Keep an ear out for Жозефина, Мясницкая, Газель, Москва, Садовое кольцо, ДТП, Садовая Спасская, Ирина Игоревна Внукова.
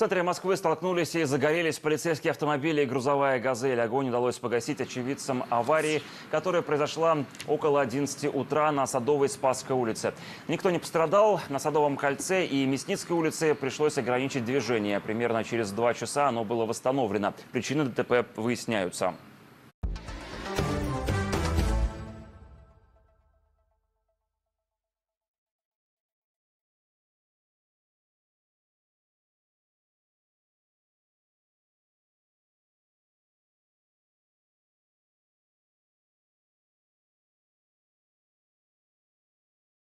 В центре Москвы столкнулись и загорелись полицейские автомобили и грузовая «Газель». Огонь удалось погасить очевидцам аварии, которая произошла около 11 утра на Садовой Спасской улице. Никто не пострадал. На Садовом кольце и Мясницкой улице пришлось ограничить движение. Примерно через 2 часа оно было восстановлено. Причины ДТП выясняются.